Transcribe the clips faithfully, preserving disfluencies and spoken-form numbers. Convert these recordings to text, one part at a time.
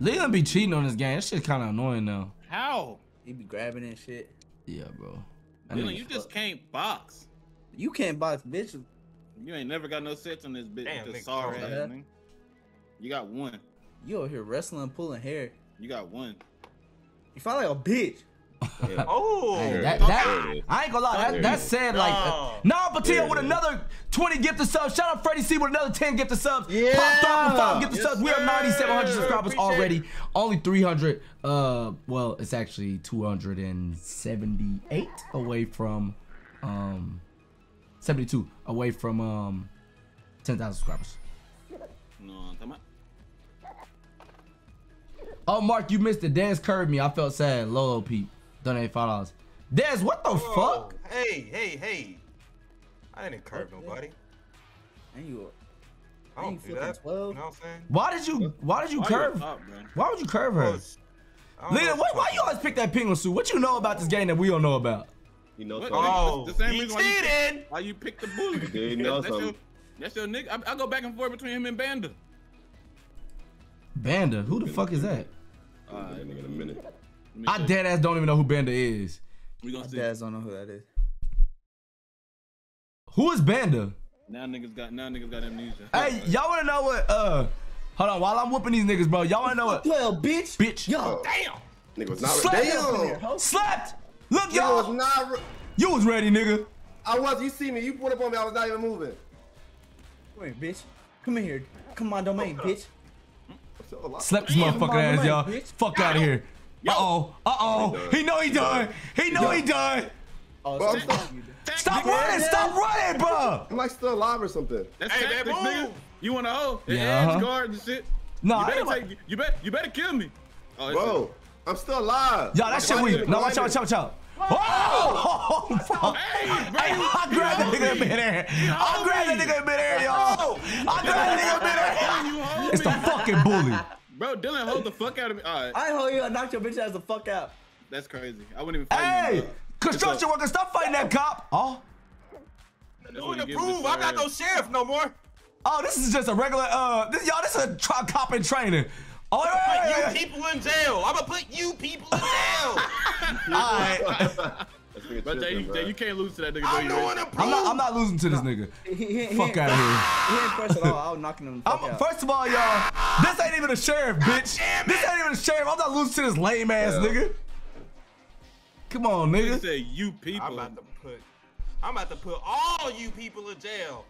Leland be cheating on this game. That shit kind of annoying now. How? He be grabbing and shit. Yeah, bro. Leland, you just can't box. You can't box, bitch. You ain't never got no sets on this bitch. Damn, this sorry ass, man. You got one. You over here wrestling, pulling hair. You got one. You feel like a bitch. Yeah. Oh, hey, that, that, I ain't gonna lie. That, that said, like, no, nah, but Patil with another twenty gifted subs. Shout out Freddie C with another ten gifted subs. Yeah, popped off with five gifted yes, subs. Sir. We are ninety-seven hundred subscribers appreciate already. It. Only three hundred. Uh, well, it's actually two hundred seventy-eight away from, um, seventy-two away from um, ten thousand subscribers. No, come on. Oh, Mark, you missed it. Dez curved me. I felt sad. Lolo Pete. Donate five dollars. Dez, what the Whoa. fuck? Hey, hey, hey. I didn't curve nobody. And you I don't do that. You know what I'm saying? Why did you why did you why curve? Up, why would you curve her? Leland, why, why you always pick that penguin suit? What you know about this game that we don't know about? You know something. Oh, the same reason why you, pick, why you pick the bully. You know that's, your, that's your nigga. I, I go back and forth between him and Banda. Banda? Who the fuck is that? Uh, in a minute. I dead ass don't even know who Banda is. We gonna see. I dead ass don't know who that is. Who is Banda? Now niggas got now niggas got amnesia. Hey, y'all wanna know what? Uh, hold on. While I'm whooping these niggas, bro, y'all wanna know what? Well, bitch, bitch, yo, damn. Nigga was not ready. Damn, slapped. Look, y'all. Was not. You was ready, nigga. I was. You see me? You pulled up on me. I was not even moving. Come here, bitch. Come in here. Come on, domain, bitch. Slapped his motherfucking ass, y'all. Fuck out of here. Uh-oh, uh-oh, he know he done. He know he done. Oh, stop running, stop running, bro. Am I still alive or something? That's hey, tactics, nigga. You wanna hoe? Yeah, edge guard and shit. No, you better, take, you better, you better kill me. Oh, bro, a... I'm still alive. Y'all, that shit weird. No, watch out, watch out, watch out. Oh! Oh fuck. Hey, hey, I grabbed that nigga in midair. I grabbed that nigga in midair, y'all. I grabbed that nigga in midair. It's the fucking bully. Bro, Dylan, hold the fuck out of me. All right. I hold you. I knocked your bitch ass the fuck out. That's crazy. I wouldn't even fight Hey, you, construction worker, stop fighting that cop. Oh. Doing to prove. I'm not no sheriff no more. Oh, this is just a regular, uh, this, y'all, this is a tri cop in training. Oh, I'm gonna put yeah, you yeah. people in jail. I'm gonna put you people in jail. All right. But Jay, you, Jay, you can't lose to that nigga. I don't wanna prove. I'm, not, I'm not losing to this no. nigga. He, he, he, fuck he, out of here. He ain't fresh at all. I was knocking him the fuck out. First of all, y'all, this ain't even a sheriff, bitch. This ain't even a sheriff. I'm not losing to this lame ass yeah. nigga. Come on, nigga. You say you people. I'm about to put. I'm about to put all you people in jail.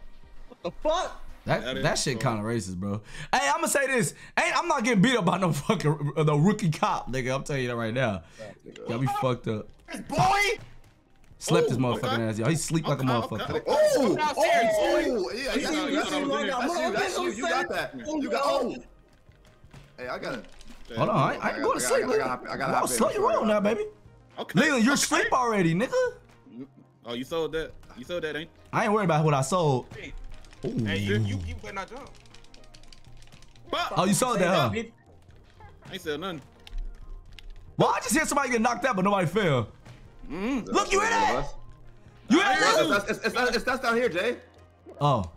What the fuck? That that, that shit kind of racist, bro. Hey, I'm gonna say this. Ain't I'm not getting beat up by no fucking uh, no rookie cop, nigga. I'm telling you that right now. Y'all be fucked up. This boy. Slept Ooh, his motherfucking okay. ass, y'all. He sleep okay, like a motherfucker. Okay. Oh, oh, yeah, you got that. You got oh. Hey, I got it. Hold on, I, I ain't going to sleep. I got, I got, slow you roll now, baby. Okay. Leland, you're asleep already, nigga. Oh, you sold that. You sold that, ain't? I ain't worried about what I sold. Ooh. Hey, you, you, you better not jump. Oh, you sold that, huh? I ain't said nothing. Well, I just hear somebody get knocked out, but nobody fell. Mm-hmm. Look, you in that? You in that? It's, it's, it's, it's that's down here, Jay. Oh,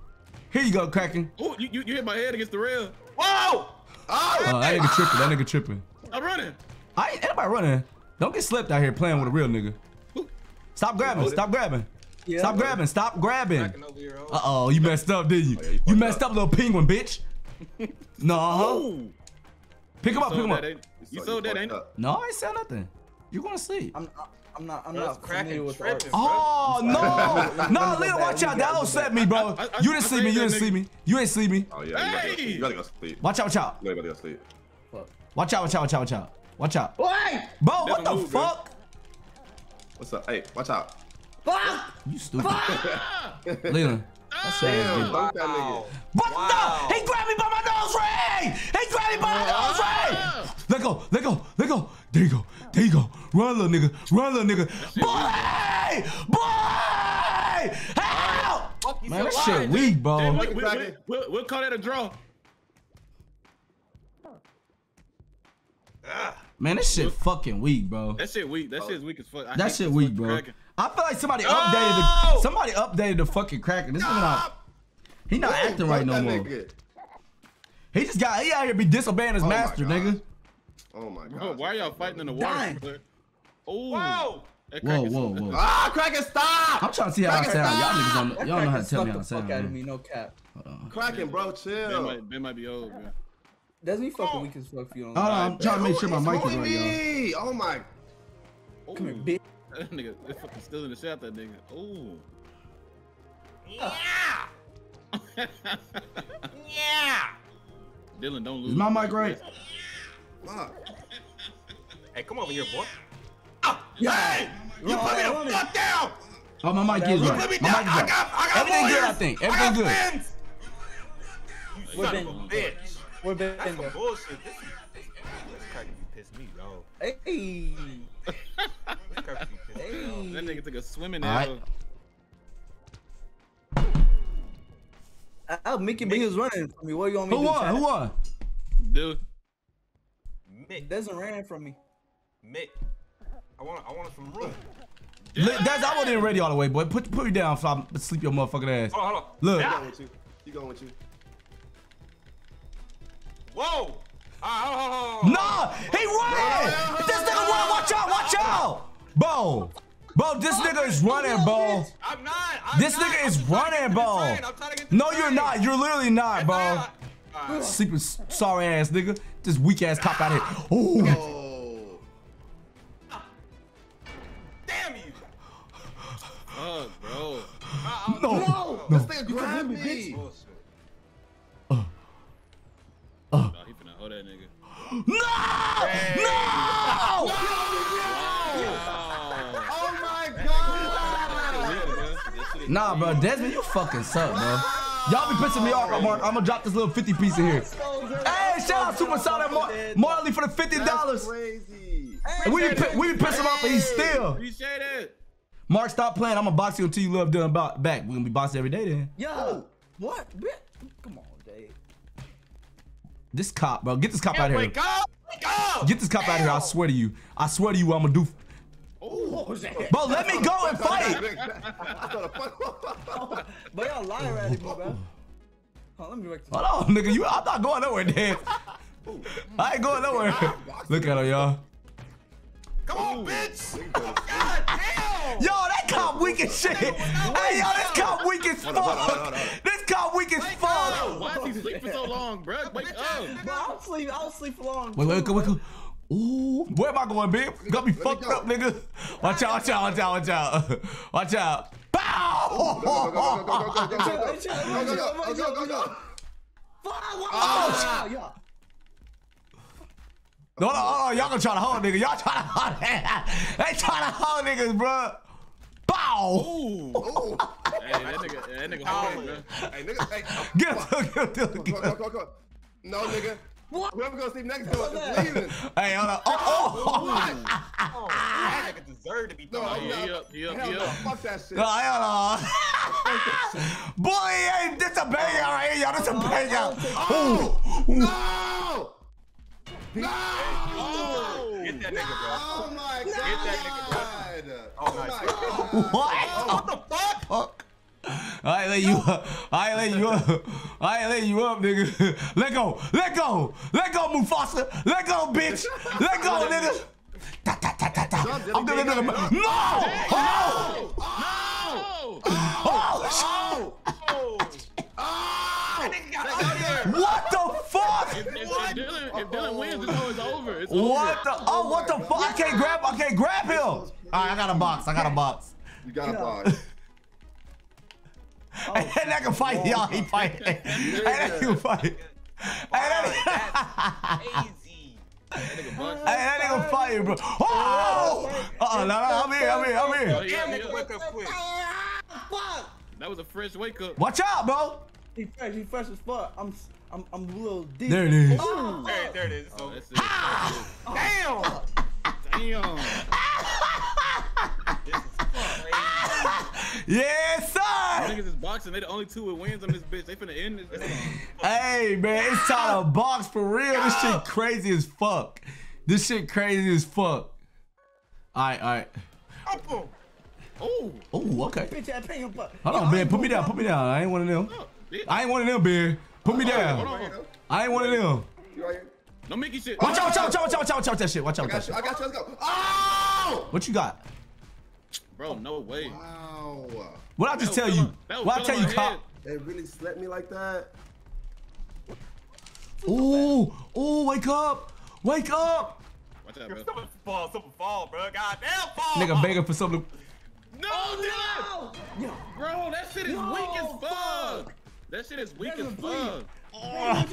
here you go, cracking. Oh, you, you, you hit my head against the rail. Whoa! Oh, uh, that nigga tripping. That nigga tripping. I'm running. I ain't anybody running. Don't get slipped out here playing with a real nigga. Stop grabbing. Stop grabbing. Yeah, stop grabbing. Stop grabbing. Uh oh, you messed up, didn't you? Oh, yeah, you, you messed up. up, little penguin, bitch. No. Ooh. Pick him up. Pick him up. Ain't, you sold that, ain't it? No, I ain't said nothing. You gonna sleep? I'm, I, I'm not, I'm not cracking with tripping, Oh, no. No, Lil, watch out. That don't set me, bro. I, I, I, you didn't see me. You didn't see me. You ain't see me. Oh, yeah. You, hey. gotta, you gotta go sleep. Watch out, watch out. You gotta go sleep. Watch out, watch out, watch out, watch out. Watch out. Hey! Bro, what the move, fuck? Bro. What's up? Hey, watch out. Fuck! You stupid. Lil. That's sad. Fuck that nigga. What wow. the? He grabbed me by my nose ring! He grabbed me by my nose ring! Let go, let go, let go. There you go, there you go. Run, little nigga, run, little nigga. Boy! Boy! Help! Man, that shit weak, bro. We, we, we, we, we'll call that a draw. Man, this shit fucking weak, bro. That shit weak. That shit's weak as fuck. I that shit weak, bro. Cracking. I feel like somebody updated oh! the somebody updated the fucking cracking. This no! is not he not Wait, acting right no more. Nigga. He just got he out here be disobeying his oh master, nigga. Oh my god. Bro, why are y'all fighting in the water? Oh. Whoa. Whoa, whoa, whoa. Ah, Kraken, stop! I'm trying to see how I sound. Y'all niggas don't know how to tell me how I sound. Fuck out of me, no cap. Kraken, bro, chill. Ben might, Ben might be old, bro. That's me fucking weak as fuck for you. Hold on, I'm trying to make sure my mic is right, y'all. Oh my. Come here, bitch. That nigga is fucking still in the shot, that nigga. Oh. Yeah! Yeah! Dylan, don't lose. Is my mic right? Fuck. Hey, come over here, boy. Oh, yeah. Hey! You oh, put me the fuck down! Oh, my mic is right. You put me down! I got, I got everything good, I think. Everything good. You son of a bitch. We're bent. That's some bullshit. This Kraken, you pissed me, yo. Hey! Kraken, you pissed me, yo. That nigga took a swimming out. I'll make him, but he was running from me. What do you want me to do? Who are? Who are? Dude. Mick. Desmond ran from me. Mick. I want I want some room. That's I wasn't ready all the way, boy. Put put me down, so I sleep your motherfucking ass. Hold on, hold on. Look. He going with you. He going with you. Whoa! Ah, oh, nah! He ran! This nigga run! Watch out! Watch out! Bo! Bo, this nigga is running, Bo. I'm not. I'm this nigga not. is running, Bo. No, you're not. You're literally not, Bo. Right. Sleeping sorry ass nigga. This weak ass cop out here. Ooh. Oh, bro. I, I, no, no, no. This thing grabbed me. Uh, uh. Nah, he finna hold that nigga. No! Hey. No! No! No! Oh my god! Nah, bro, Desmond, you fucking suck, bro. Y'all be pissing me off, Mark. I'm gonna drop this little fifty piece in here. Hey, shout out to Super Solid Mar Marley for the fifty dollars. That's crazy. Hey, we, be, we be pissing hey. off, but he's still. Appreciate it. Mark, stop playing. I'm gonna box you until you love doing back. We're gonna be boxed every day then. Yo, whoa. What? Come on, Dave. This cop, bro. Get this cop out of here. Go. Go. Get this cop Damn. out of here. I swear to you. I swear to you, I'm gonna do. Oh, what was that? Bro, let me go and fight. But y'all lying right here, bro. Hold on, let me back to Hold on, nigga. You, I'm not going nowhere, Dave. I ain't going nowhere. Look at her, y'all. Come on, bitch. God damn. Yo, that cop weak as shit. Hey, yo, this cop weak as fuck. This cop weak as fuck. Why is he sleeping for so long, bro? Wake up. Bro, I'll sleep. I'll sleep for long. Wait, wait, wait, wait. Ooh, where am I going, bitch? Got me fucked up, nigga. Watch out, watch out, watch out, watch out. Watch out. Pow! Go, go, go, go, go, go, go, go, go, go, go, go. Oh, yeah. No, no, no, y'all gonna try to hold niggas. Y'all try to hold niggas. They try to hold niggas, bro. Bow. Ooh. Ooh. Hey, that nigga, that nigga hold bro. Hey, nigga, hey. Get him, get him, get him. No, nigga. What? Whoever gonna sleep next to us is leaving. Hey, hold on. Oh, oh. Oh, that nigga deserved to be thrown. No, he up, he up, he up. Fuck that shit. No, hold on. Boy, hey, this a banger right here, y'all. This a banger. Oh. No. No! Oh, get that nigga, bro. Oh my god! Get that nigga, bro. Oh my god! What? What the fuck? I let you up. I let you up. I let you up, nigga. Let go. Let go. Let go, Mufasa. Let go, bitch. Let go, nigga. Ta ta ta ta ta. I'm doing another. No! Oh! No! Oh! Oh! What the fuck? If, if, what? If Dylan, if Dylan oh. wins, this is over. It's what over. the? Oh, what the fuck? I can't grab. I can't grab him. All right, I got a box. I got a box. You got a box. Oh, and that can fight, y'all. He fight. And that can fight. And that can crazy. And that nigga fight, bro. Oh! Uh oh, no, no, I'm here. I'm here. I'm here. Damn, nigga, wake up quick. Fuck. That was a fresh wake up. Watch out, bro. He fresh, he fresh as fuck. I'm, I'm, I'm a little deep. There it is. Oh. There, there it is. Oh, that's it. Ah. Damn. Damn. This is crazy. Yes, sir. Niggas is boxing. They the only two with wins on this bitch. They finna end this. Hey, man, it's time to box for real. Yo. This shit crazy as fuck. This shit crazy as fuck. All right, all right. Apple. Oh. Oh, okay. Hold on, man. Put me down. Put me down. I ain't one of them. I ain't one of them, Ben. Put me down. I ain't one of them. No Mickey shit. Watch out, watch out, watch out, watch out, watch out that shit. Watch out. I got you, I got you, let's go. Oh! What you got? Bro, no way. Wow. What I just tell you? What I tell you, cop? They really slept me like that. Oh, oh, wake up. Wake up. Watch out, bro. Someone fall, someone fall, bro. Goddamn fall. Nigga begging for something. No, oh, no! Yo. Bro, that shit is Yo, weak as fuck. fuck. That shit is weak as fuck. Oh.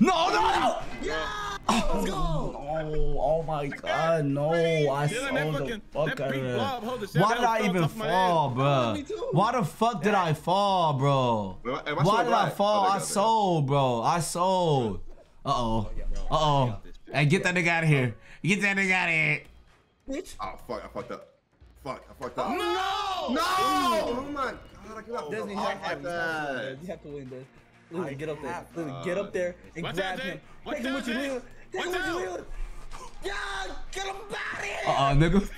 No, no, no! Yeah! Oh, let's go! No, oh my god, no. I saw the fuck out of it. Why did I even fall, bro? Why the fuck did I fall, bro? Why did I fall? I sold, bro. I sold. Uh-oh. Uh-oh. Hey, get that nigga out of here. Get that nigga out of here. Bitch. Oh, fuck. I fucked up. Fuck, I fucked up. No! No! Oh my god, I cannot Disney, you have to win. You have to win, Des. Literally, get up there. Literally, get up there and Watch grab out, him. Watch Take him with your wheel. Take him with your wheel. Yeah, get him out of here. Uh-uh, nigga.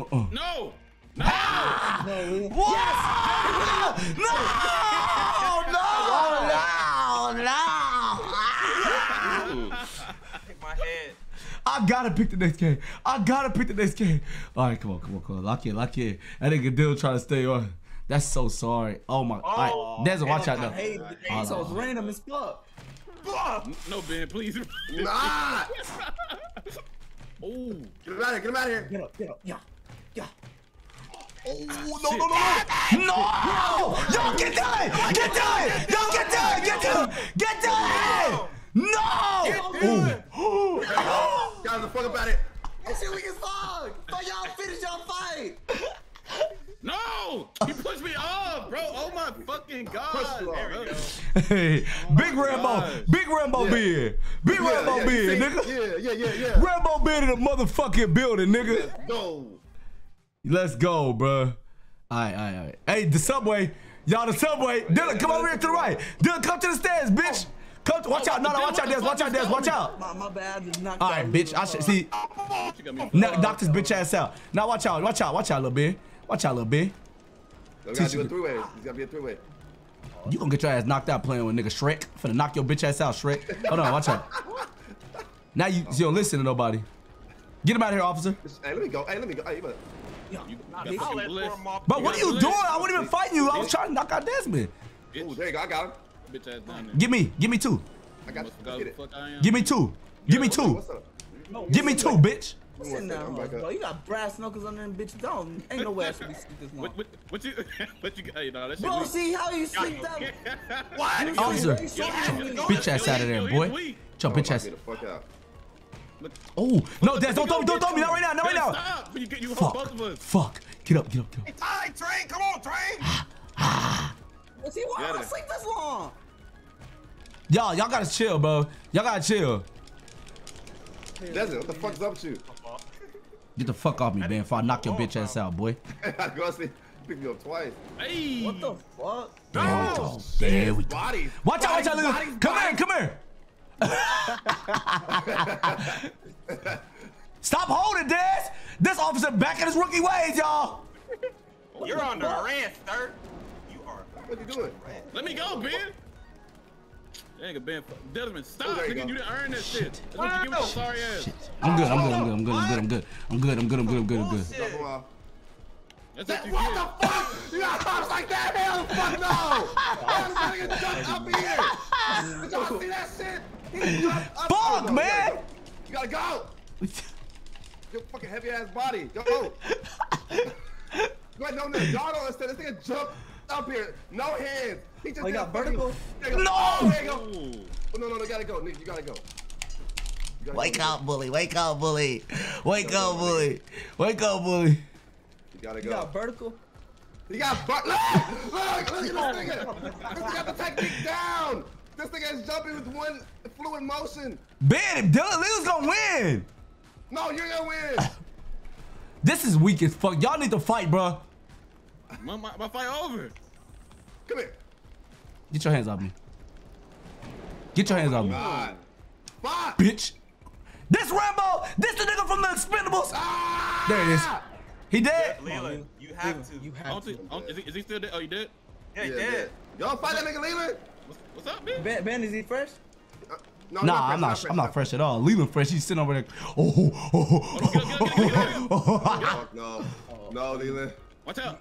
uh-uh. No! No! Ah! No, really? What? Yes! No! No! No! No! No! Take my head. I gotta pick the next game. I gotta pick the next game. All right, come on, come on, come on. Lock in, lock in. That nigga Dill trying to stay on. That's so sorry. Oh my. Oh, all right. There's a watch out though. Hey, it's so random as fuck. No, Ben, please. Nah. Oh, get him out of here. Get him out of here. Get up, get up. Yeah, yeah. Oh, no, no, no, no. No. Don't get done. Get done. Don't get done. Get done. Get done. No. Oh. Guys, the fuck about it. That shit weak as fuck. Fuck y'all, finish y'all fight. No, he pushed me off, bro. Oh my fucking god. There we go. Hey, oh big Rambo, big Rambo yeah. beard, big yeah, Rambo yeah, beard, yeah, nigga. Yeah, yeah, yeah, yeah. Rambo beard in the motherfucking building, nigga. Let's go. Let's go, bro. All right, all right, all right. Hey, the subway, y'all, the subway. Dylan, come over here to the right. Dylan, come to the stairs, bitch. Oh. Come to, watch oh, out, no, no, watch out, Des, watch out, Des, watch out. My, my bad, knocked All right, bitch, I should, see, knock, knock this bitch ass out. Now watch out, watch out, watch out, little bit. Watch out, little bit. There's gotta be a three-way, there's gotta be a three-way. You gonna get your ass knocked out playing with nigga Shrek. Finna knock your bitch ass out, Shrek. Hold on, watch out. Now you, you don't listen to nobody. Get him out of here, officer. Hey, let me go, hey, let me go, hey, but. You, you but what are you bliss. doing? I wasn't even fighting you. I was trying to knock out Desmond. Oh, there you go, I got him. Give me, give me two. I got it. Give me two. Give me two. No, give me two, like, bitch. What's in there, bro? You got brass knuckles on them, bitch. Don't. Ain't no way I should be sleep this long. What, what, what you? What you got? Hey, nah, bro, weak. See how you sleep that? What? Officer, so bitch ass out of there, boy. Yo, bitch ass. Oh no, Des, don't throw me, don't throw me, not right now, not right now. Fuck, fuck. Get up, get up, get up. It's all right, train. Come on, train. What's he? Why don't sleep this long? Y'all, y'all gotta chill, bro. Y'all gotta chill. Desmond, what the fuck's up with you? Get the fuck off me, man, before I knock your bitch ass out, boy. I go see. Pick me up twice. Hey. What the fuck? There we go. There we go. Bodies. Watch bodies, out, watch out, Luke. Come here, come here. Stop holding, Des. This officer back in his rookie ways, y'all. You're under arrest, sir. You are. What you doing? Let me go, Ben. That nigga Ben, Desmond, stop! Nigga, you didn't earn that shit. That's what you give me, sorry ass. I'm good, I'm good, I'm good, I'm good, I'm good, I'm good, I'm good, I'm good, I'm good, I'm good. That's what the fuck? You got cops like that? Hell the fuck no! This nigga jumped up here. Did y'all see that shit? He jumped up. Fuck, man! You gotta go. Your fucking heavy ass body. Yo. Go ahead, no, no, y'all don't understand. This nigga jumped up here, no hands. He just oh, got vertical. Go. No! Oh, there you go. Oh, no, no, no, gotta go, Nick, you gotta go. You gotta wake go. up, bully. Wake up, bully. Wake go, up, bully. Wake up, bully. You gotta go. You got vertical. He got vertical. Look, look, look at this nigga. This nigga got the technique down. This nigga is jumping with one fluid motion. Ben, Dylan Lee's gonna win. No, you're gonna win. This is weak as fuck. Y'all need to fight, bro. My, my, my fight over. Come here. Get your hands off me. Get your hands off me. God. Bitch. This Rambo. This the nigga from the Expendables. Ah! There it is. He dead. Yeah, Leland, you have to. You have to. Is he, is he still dead? Oh, you dead? Yeah, he yeah, dead. Y'all fight that nigga Leland? What's, what's up, man? Ben? Ben, is he fresh? Uh, no, nah, I'm not. Fresh, I'm not, not fresh, fresh, fresh at all. Leland fresh. He's sitting over there. Oh, oh, oh, oh. No, no, Leland. Watch out.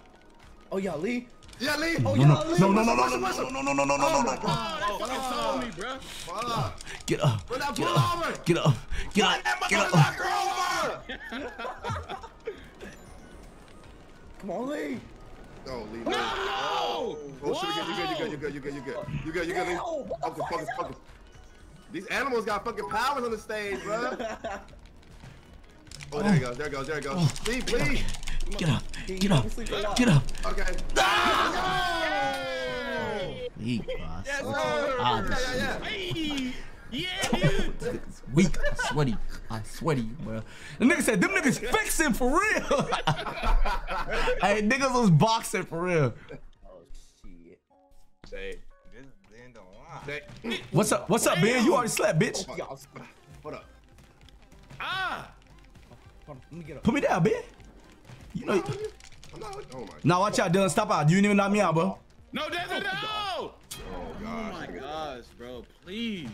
Oh, yeah, Lee. Yeah, Lee. Oh, yeah, Lee. No, no, no, no, no, no, no, no, no, no, no, no. Oh, that fucking saw me, bro. Get up. Get up. Get up. Get up. Get up. Come on, Lee. No, Lee. No, no. Oh, shit, you good, you good, you good, you good, you good, you good, Lee. Focus, focus, focus. These animals got fucking powers on the stage, bro. Oh, there it goes, there it goes, there it goes. Lee, please. Get up, get up, get up. Okay. No! Weak, boss. Yes, sir. Yeah, yeah, yeah. It's weak. I swear to you. I swear to you, bro. The nigga said, them niggas fixing for real. Hey, niggas was boxing for real. Oh, shit. Say, this Ben don't lie. What's up? What's up, Ben? You already slept, bitch. What up? Ah! Hold on, let me get up. Put me down, Ben. You know, I'm not with you. Oh my God. Nah, watch out, Dylan. Stop out. You didn't even knock me out, bro. No, Dylan, no! Oh, gosh. Oh, my gosh, bro. Please.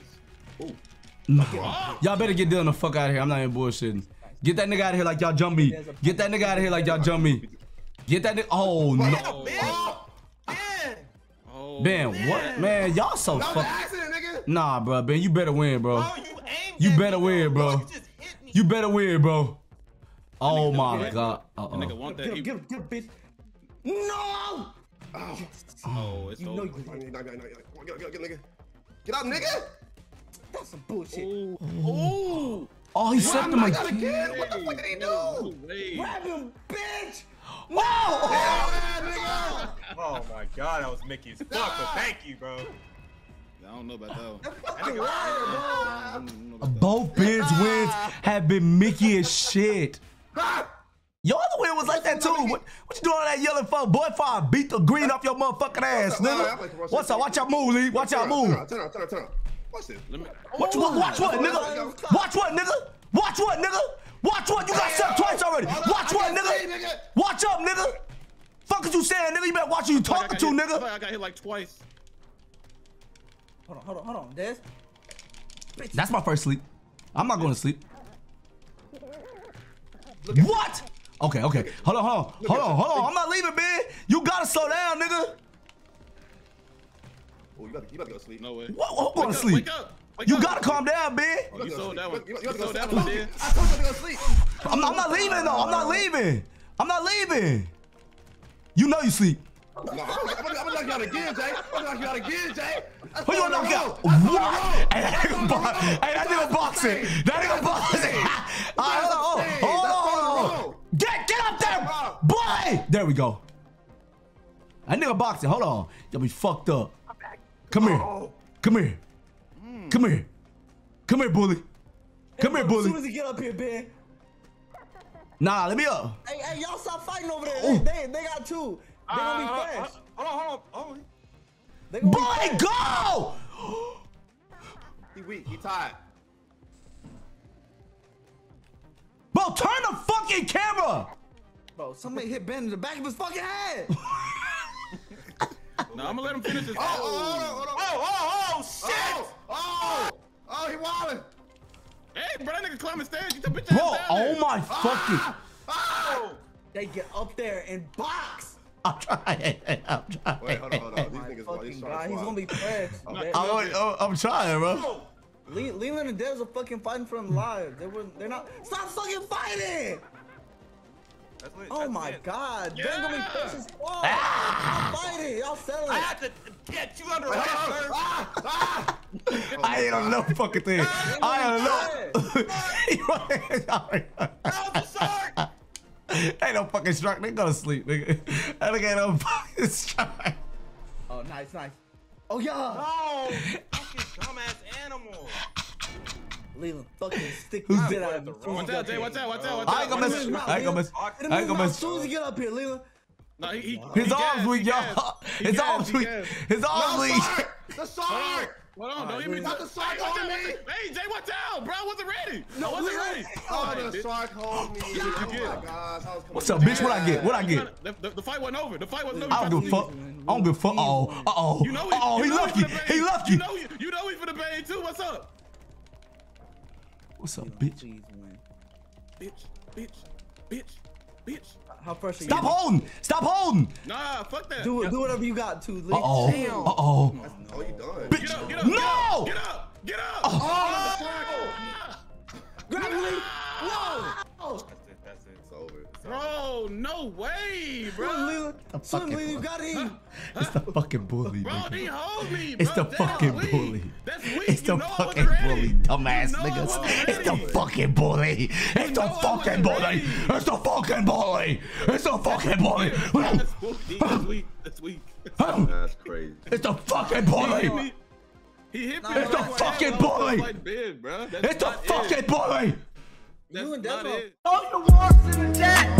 Y'all better get Dylan the fuck out of here. I'm not even bullshitting. Get that nigga out of here like y'all jump me. Get that nigga out of here like y'all jump me. Get that nigga. Oh, no. Ben, what? Man, y'all so fucking. Nah, bro. Ben, you better win, bro. You better win, bro. You better win, bro. Oh my God! Uh oh. Nigga want that? Get him! Get him, bitch! No! Oh, oh it's over. Get out, nigga! That's some bullshit. Oh! Oh, he slapped him again. What the fuck did he do? Grab him, bitch! Whoa! Oh my God, that was Mickey as fuck. But thank you, bro. I don't know about that one. Both Ben's wins have been Mickey as shit. Your other win was like that too. What, what you doing all that yelling for? Boy, if I beat the green off your motherfucking ass, nigga. What's up? Watch out, move, Lee. Watch out, move. Turn on, turn on, turn on. Watch this. Watch what, watch what, nigga? Watch what, nigga? Watch what, nigga? Watch what? You got sucked twice already. Watch what, nigga? Watch up, nigga. Fuck is you saying, nigga? You better watch who you talking to, nigga. I got hit like twice. Hold on, hold on, hold on, Des. Bitch. That's my first sleep. I'm not going to sleep. What? Okay, okay. Hold on, hold on, hold on, hold on. I'm not leaving, man. You gotta slow down, nigga. Oh, you gotta, you gotta go to sleep. No way. What? Who going to sleep? Wake up, wake up. You gotta calm down, man. Oh, you sold that one. You sold that one, man. I told you to go to sleep. I'm not, I'm not leaving, though. I'm not leaving. I'm not leaving. You know you sleep. No, I'm gonna knock you out again, Jay. I'm gonna knock you out again, Jay. Who you gonna knock out? What? Hey, that nigga boxing. That nigga boxing. Hold on, hold on, hold on. Get, get up there, boy. There we go. That nigga boxing. Hold on. Y'all be fucked up. Come here. Come here. Come here. Come here, bully. Come here, bully. As soon as he get up here, Ben. Nah, let me up. Hey, hey, y'all stop fighting over there. They, they got two. They gonna be fresh. Uh, hold on, hold on, hold on. Boy, go! He weak, he tired. Bro, turn the fucking camera! Bro, somebody hit Ben in the back of his fucking head! No, I'm gonna let him finish his- Oh, oh, oh, oh, oh, oh, shit! Oh, oh, oh, he wildin'. Hey, bro, that nigga climbing stairs, you took bitch ass down there. Bro, oh my fucking- Oh! They get up there and box! I'm trying. I'm trying. Wait, hold on, hold on. These niggas are fucking God. He's gonna be fresh. I'm, I'm trying, bro. Le Leland and Dez are fucking fighting for them lives. They were, they're not. Stop fucking fighting! That's what, oh that's my it. God. Yeah. They're gonna be fresh as fuck. Ah. Stop fighting. Y'all selling. I have to get you under arrest, sir. Ah. Ah. Oh I ain't on no fucking thing. I ain't on no. That was a shark. Ain't no fucking struck. They go to sleep, nigga. That nigga ain't no fucking struck. Oh, nice, nice. Oh, yeah. No, fucking dumbass animal. Leland, fucking stick his dick out of the room. Watch out, Jay. Watch out, watch out, watch out. I ain't gonna miss. I ain't gonna miss. I ain't gonna miss. As soon as he get up here, Leland. No, he, he, his he arms weak, y'all. His arms weak. His arms weak. The shark. Hold on, don't hit me. Not the sock on me. Hey, Jay, watch out, bro. I wasn't ready. No, I wasn't ready. Oh, the sock on me. Oh, my gosh. What's up, bitch? What I get? What I get? The fight wasn't over. The fight wasn't over. I don't give a fuck. I don't give a fuck. Uh-oh. Uh-oh. Uh-oh. He lucky. He lucky. You know he for the pain, too. What's up? What's up, bitch? Bitch. Bitch. Bitch. Bitch. How fresh are Stop you? holding! Stop holding! Nah, fuck that. Do, do whatever you got to. Uh oh. Uh oh. That's all you done. Bitch. Get up, get up, no! Get up! Get up! Oh! Oh. Grab me! Whoa! Oh. That's it. That's it. It's over. It's over. Bro, no way, bro. Son, Lee, you got him. It's the fucking bully. Bro, he hold me. It's the fucking bully. That's weak. It's the fucking bully, dumbass niggas. It's the fucking bully. It's the fucking bully. It's the fucking bully. It's the fucking bully. That's weak. That's weak. That's crazy. It's the fucking bully. He hit me. It's the fucking bully. It's the fucking bully. That's not it. All your wars in the chat.